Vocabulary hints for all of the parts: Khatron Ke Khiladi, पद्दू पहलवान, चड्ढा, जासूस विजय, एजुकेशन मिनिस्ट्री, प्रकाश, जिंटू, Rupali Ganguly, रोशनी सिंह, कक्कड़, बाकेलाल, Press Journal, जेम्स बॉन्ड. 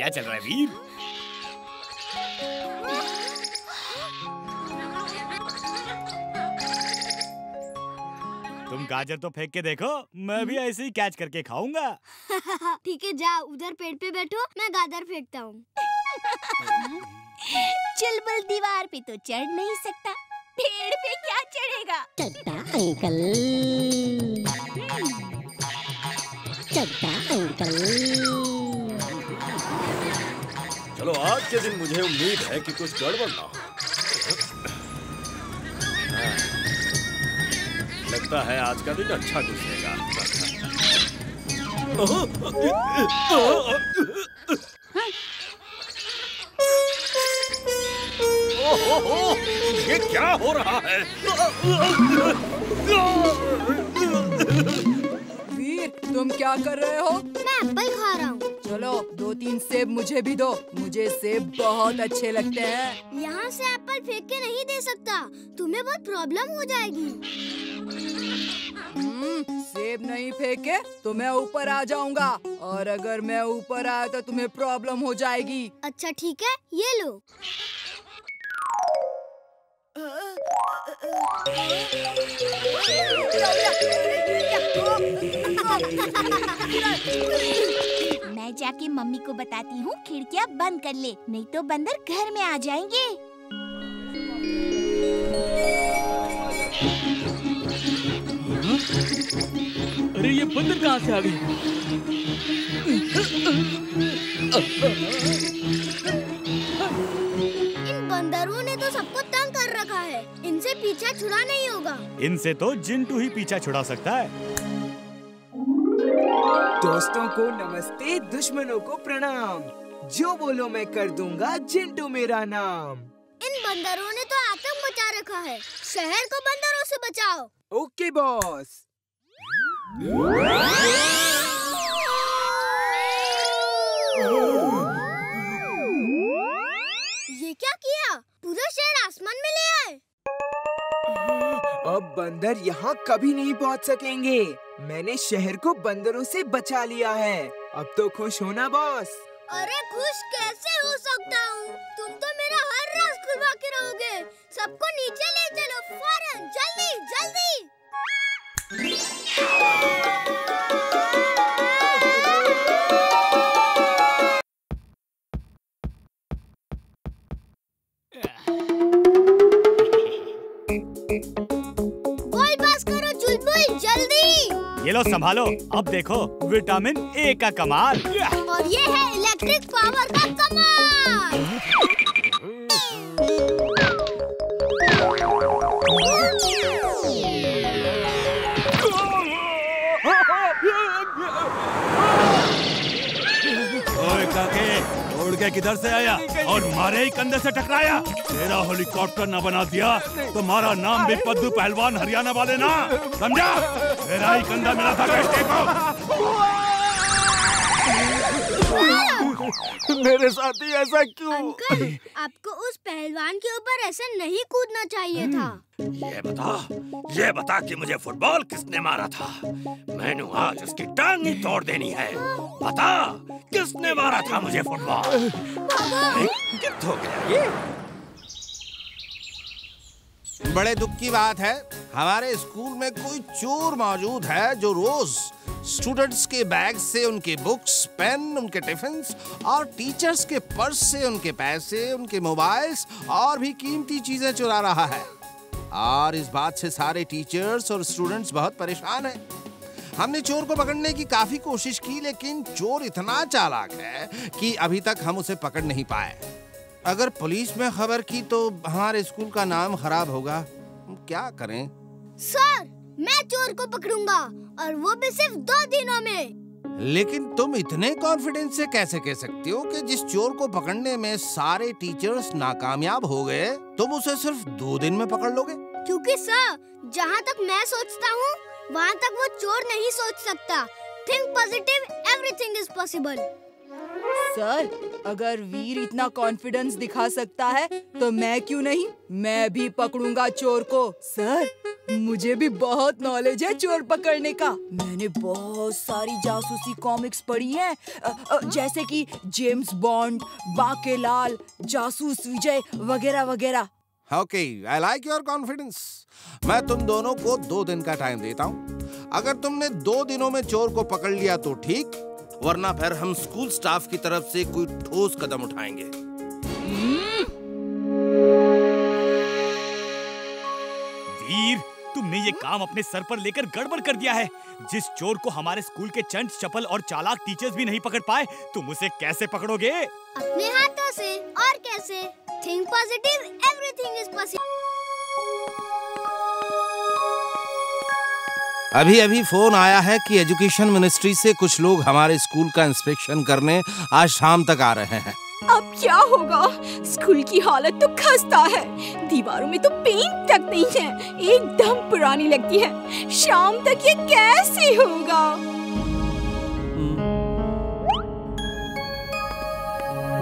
क्या चल रहा है वीर? तुम गाजर तो फेंक के देखो, मैं भी ऐसे ही कैच करके खाऊंगा। ठीक है, जा उधर पेड़ पे बैठो, मैं गाजर फेंकता हूँ। चुलबुल दीवार पे तो चढ़ नहीं सकता, पेड़ पे क्या चढ़ेगा? चलता अंकल, चलो आज के दिन मुझे उम्मीद है कि कुछ गड़बड़ ना हो। लगता है आज का दिन अच्छा गुजरेगा। ओहो, ये क्या हो रहा है? तुम क्या कर रहे हो? मैं एप्पल खा रहा हूँ। चलो 2-3 सेब मुझे भी दो, मुझे सेब बहुत अच्छे लगते हैं। यहाँ से एप्पल फेंक के नहीं दे सकता, तुम्हें बहुत प्रॉब्लम हो जाएगी। सेब नहीं फेंके तो मैं ऊपर आ जाऊँगा, और अगर मैं ऊपर आया तो तुम्हें प्रॉब्लम हो जाएगी। अच्छा ठीक है, ये लो। मैं जाके मम्मी को बताती हूँ खिड़कियाँ बंद कर ले, नहीं तो बंदर घर में आ जाएंगे। अरे ये बंदर कहाँ से आ गए? बंदरों ने तो सबको तंग कर रखा है, इनसे पीछा छुड़ा नहीं होगा। इनसे तो जिंटू ही पीछा छुड़ा सकता है। दोस्तों को नमस्ते, दुश्मनों को प्रणाम, जो बोलो मैं कर दूंगा, जिंटू मेरा नाम। इन बंदरों ने तो आतंक मचा रखा है, शहर को बंदरों से बचाओ। Okay boss. क्या किया? पूरा शहर आसमान में ले आए। अब बंदर यहाँ कभी नहीं पहुँच सकेंगे। मैंने शहर को बंदरों से बचा लिया है, अब तो खुश होना बॉस। अरे खुश कैसे हो सकता हूँ, तुम तो मेरा हर राज खुलवा के रहोगे। सबको नीचे ले चलो फौरन, जल्दी जल्दी। बॉल पास करो चुलबुल, जल्दी। ये लो संभालो, अब देखो विटामिन ए का कमाल, और ये है इलेक्ट्रिक पावर का कमाल। ओए काके, उड़ के किधर से आया और मारे ही कंधे से टकराया? तेरा हेलीकॉप्टर ना बना दिया तुम्हारा नाम भी पद्दू पहलवान हरियाणा वाले ना, समझा? तेरा ही कंधा मिला था कैसे को। मेरे साथ ही ऐसा क्यों? अंकल, आपको उस पहलवान के ऊपर ऐसे नहीं कूदना चाहिए था। ये बता कि मुझे फुटबॉल किसने मारा था? मैंने आज उसकी टांग ही तोड़ देनी है। बता किसने मारा था मुझे फुटबॉल? कितना हो गया ये? बड़े दुख की बात है, हमारे स्कूल में कोई चोर मौजूद है जो रोज स्टूडेंट्स के बैग से उनके बुक्स, पेन, उनके टिफिन और टीचर्स के पर्स से उनके पैसे, उनके मोबाइल्स और भी कीमती चीजें चुरा रहा है। और इस बात से सारे टीचर्स और स्टूडेंट्स बहुत परेशान हैं। हमने चोर को पकड़ने की काफी कोशिश की, लेकिन चोर इतना चालाक है कि अभी तक हम उसे पकड़ नहीं पाए। अगर पुलिस में खबर की तो हमारे स्कूल का नाम खराब होगा, क्या करें? सर, मैं चोर को पकड़ूंगा, और वो भी सिर्फ 2 दिनों में। लेकिन तुम इतने कॉन्फिडेंस से कैसे कह सकती हो कि जिस चोर को पकड़ने में सारे टीचर्स नाकामयाब हो गए, तुम उसे सिर्फ 2 दिन में पकड़ लोगे? क्योंकि सर, जहाँ तक मैं सोचता हूँ वहाँ तक वो चोर नहीं सोच सकता। Think positive, everything is possible. Sir, अगर वीर इतना कॉन्फिडेंस दिखा सकता है तो मैं क्यों नहीं? मैं भी पकड़ूंगा चोर को। सर, मुझे भी बहुत नॉलेज है चोर पकड़ने का। मैंने बहुत सारी जासूसी कॉमिक्स पढ़ी हैं, जैसे कि जेम्स बॉन्ड, बाकेलाल, जासूस विजय वगैरह वगैरह। Okay, I like your confidence. मैं तुम दोनों को 2 दिन का टाइम देता हूँ। अगर तुमने 2 दिनों में चोर को पकड़ लिया तो ठीक, वरना फिर हम स्कूल स्टाफ की तरफ से कोई ठोस कदम उठाएंगे। वीर, तुमने ये काम अपने सर पर लेकर गड़बड़ कर दिया है। जिस चोर को हमारे स्कूल के चंट, चपल और चालाक टीचर्स भी नहीं पकड़ पाए, तुम उसे कैसे पकड़ोगे? अपने हाथों से। और कैसे? Think positive, everything is possible. अभी फोन आया है कि एजुकेशन मिनिस्ट्री से कुछ लोग हमारे स्कूल का इंस्पेक्शन करने आज शाम तक आ रहे हैं। अब क्या होगा? स्कूल की हालत तो खस्ता है, दीवारों में तो पेंट तक नहीं है, एकदम पुरानी लगती है। शाम तक ये कैसे होगा?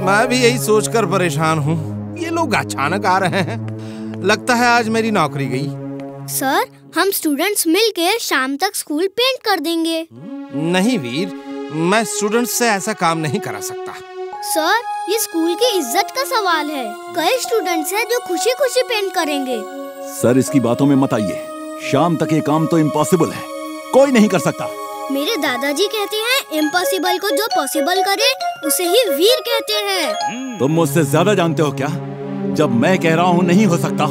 मैं भी यही सोचकर परेशान हूँ। ये लोग अचानक आ रहे हैं, लगता है आज मेरी नौकरी गई। सर, हम स्टूडेंट्स मिलकर शाम तक स्कूल पेंट कर देंगे। नहीं वीर, मैं स्टूडेंट्स से ऐसा काम नहीं करा सकता। सर, ये स्कूल की इज्जत का सवाल है। कई स्टूडेंट्स हैं जो खुशी खुशी पेंट करेंगे। सर, इसकी बातों में मत आइए। शाम तक ये काम तो इम्पॉसिबल है, कोई नहीं कर सकता। मेरे दादाजी कहते हैं इम्पॉसिबल को जो पॉसिबल करे उसे ही वीर कहते हैं। तुम मुझसे ज्यादा जानते हो क्या? जब मैं कह रहा हूँ नहीं हो सकता,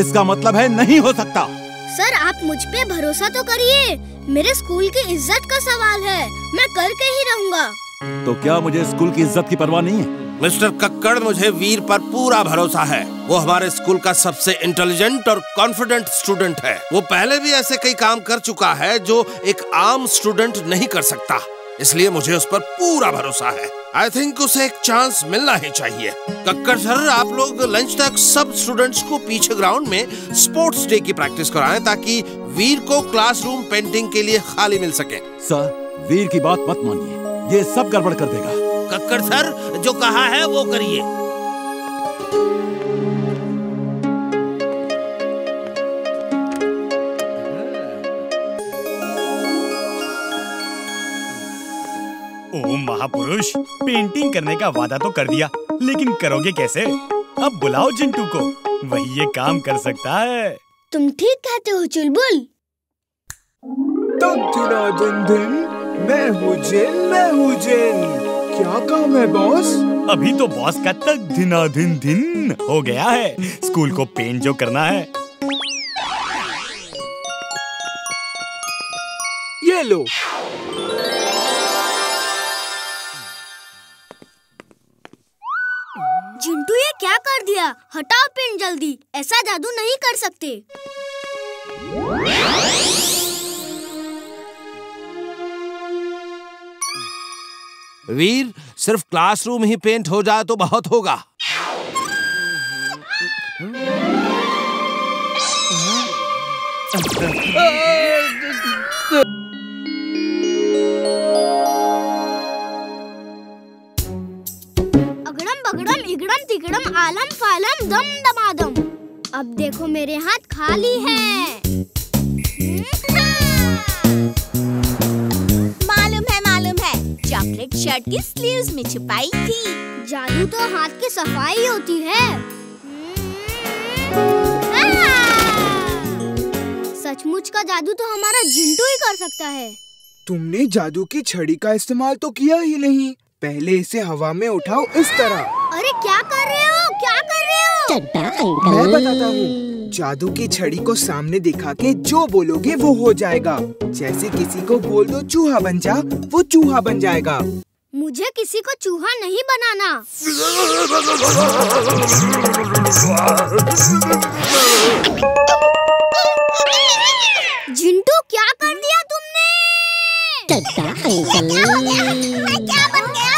इसका मतलब है नहीं हो सकता। सर, आप मुझ पे भरोसा तो करिए, मेरे स्कूल की इज्जत का सवाल है, मैं करके ही रहूँगा। तो क्या मुझे स्कूल की इज्जत की परवाह नहीं है? मिस्टर कक्कड़, मुझे वीर पर पूरा भरोसा है। वो हमारे स्कूल का सबसे इंटेलिजेंट और कॉन्फिडेंट स्टूडेंट है। वो पहले भी ऐसे कई काम कर चुका है जो एक आम स्टूडेंट नहीं कर सकता, इसलिए मुझे उस पर पूरा भरोसा है। आई थिंक उसे एक चांस मिलना ही चाहिए। कक्कड़ सर, आप लोग लंच तक सब स्टूडेंट्स को पीछे ग्राउंड में स्पोर्ट्स डे की प्रैक्टिस कराएं ताकि वीर को क्लासरूम पेंटिंग के लिए खाली मिल सके। सर, वीर की बात मत मानिए, ये सब गड़बड़ कर देगा। कक्कड़ सर, जो कहा है वो करिए। ओम महापुरुष, पेंटिंग करने का वादा तो कर दिया, लेकिन करोगे कैसे? अब बुलाओ जिंटू को, वही ये काम कर सकता है। तुम ठीक कहते हो चुलबुल। मैं हूँ जिन। क्या काम है बॉस? अभी तो बॉस का तक दिन हो गया है। स्कूल को पेंट जो करना है। ये लो। जिंटू, ये क्या कर दिया? हटाओ पेंट जल्दी, ऐसा जादू नहीं कर सकते। वीर, सिर्फ क्लासरूम ही पेंट हो जाए तो बहुत होगा। अगड़म बगड़म, इगड़म तिगड़म, आलम फालम, दम दमादम। अब देखो मेरे हाथ खाली हैं। चॉकलेट शर्ट की स्लीव्स में छुपाई थी। जादू तो हाथ की सफाई होती है। सचमुच का जादू तो हमारा जिंटू ही कर सकता है। तुमने जादू की छड़ी का इस्तेमाल तो किया ही नहीं। पहले इसे हवा में उठाओ इस तरह। अरे क्या कर रहे हो, क्या कर रहे हो? मैं बताता हूँ। जादू की छड़ी को सामने दिखा के जो बोलोगे वो हो जाएगा। जैसे किसी को बोल दो चूहा बन जा, वो चूहा बन जाएगा। मुझे किसी को चूहा नहीं बनाना। जिंटू, क्या कर दिया तुमने? क्या हो गया? मैं क्या बन गया?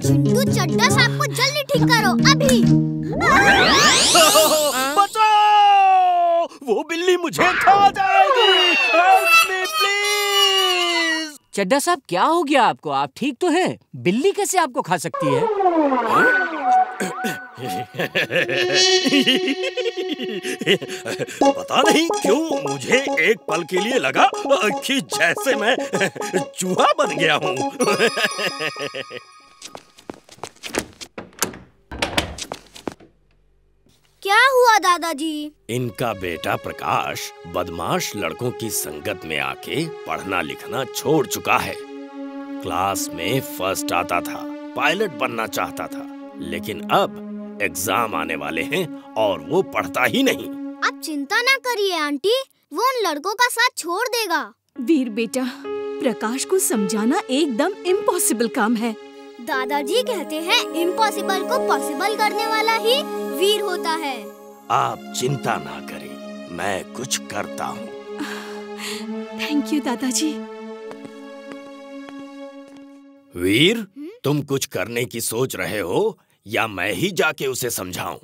जिंटू, चड्ढा सांप को जल्दी ठीक करो अभी। बचाओ, वो बिल्ली मुझे खा जाएगी। चड्ढा साहब, क्या हो गया आपको? आप ठीक तो हैं? बिल्ली कैसे आपको खा सकती है? पता नहीं क्यों मुझे एक पल के लिए लगा कि जैसे मैं चूहा बन गया हूँ। क्या हुआ दादाजी? इनका बेटा प्रकाश बदमाश लड़कों की संगत में आके पढ़ना लिखना छोड़ चुका है। क्लास में फर्स्ट आता था, पायलट बनना चाहता था, लेकिन अब एग्जाम आने वाले हैं और वो पढ़ता ही नहीं। आप चिंता ना करिए आंटी, वो उन लड़कों का साथ छोड़ देगा। वीर बेटा, प्रकाश को समझाना एकदम इम्पॉसिबल काम है। दादाजी कहते हैं इम्पॉसिबल को पॉसिबल करने वाला ही वीर होता है। आप चिंता ना करें, मैं कुछ करता हूँ। थैंक यू दादाजी। वीर, तुम कुछ करने की सोच रहे हो या मैं ही जाके उसे समझाऊं?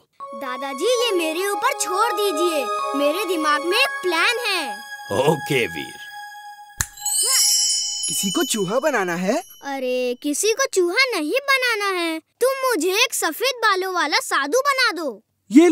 दादाजी, ये मेरे ऊपर छोड़ दीजिए, मेरे दिमाग में एक प्लान है। ओके वीर। किसी को चूहा बनाना है? अरे, किसी को चूहा नहीं बनाना है। तुम मुझे एक सफेद बालों वाला साधु बना दो।